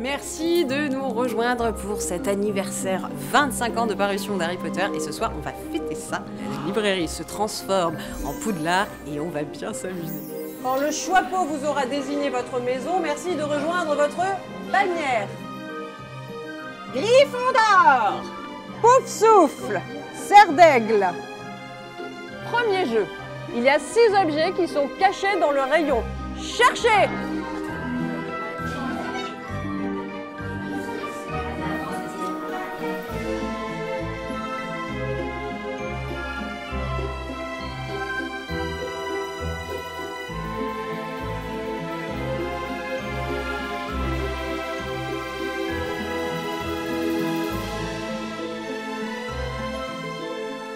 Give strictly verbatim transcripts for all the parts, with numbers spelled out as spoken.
Merci de nous rejoindre pour cet anniversaire vingt-cinq ans de parution d'Harry Potter. Et ce soir, on va fêter ça. La librairie se transforme en Poudlard et on va bien s'amuser. Quand le choixpeau vous aura désigné votre maison, merci de rejoindre votre bannière. Gryffondor, Poufsouffle, Serdaigle. Premier jeu. Il y a six objets qui sont cachés dans le rayon. Cherchez!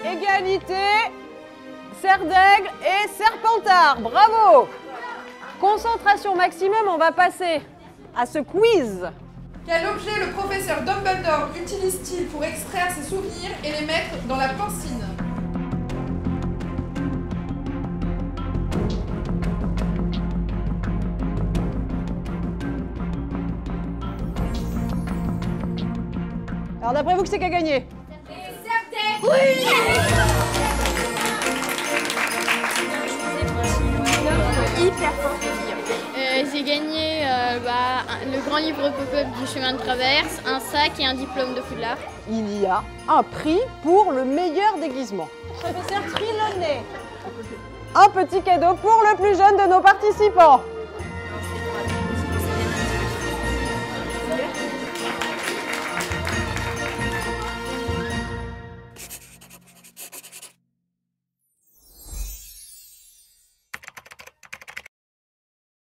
Égalité, Serdaigle et Serpentard, bravo! Concentration maximum, on va passer à ce quiz. Quel objet le professeur Dumbledore utilise-t-il pour extraire ses souvenirs et les mettre dans la pensine? Alors d'après vous, que c'est qu'à gagner? Oui! Hyper fort. Euh, J'ai gagné euh, bah, le grand livre pop-up du Chemin de Traverse, un sac et un diplôme de Poudlard. Il y a un prix pour le meilleur déguisement. Professeur Trelawney. Un petit cadeau pour le plus jeune de nos participants.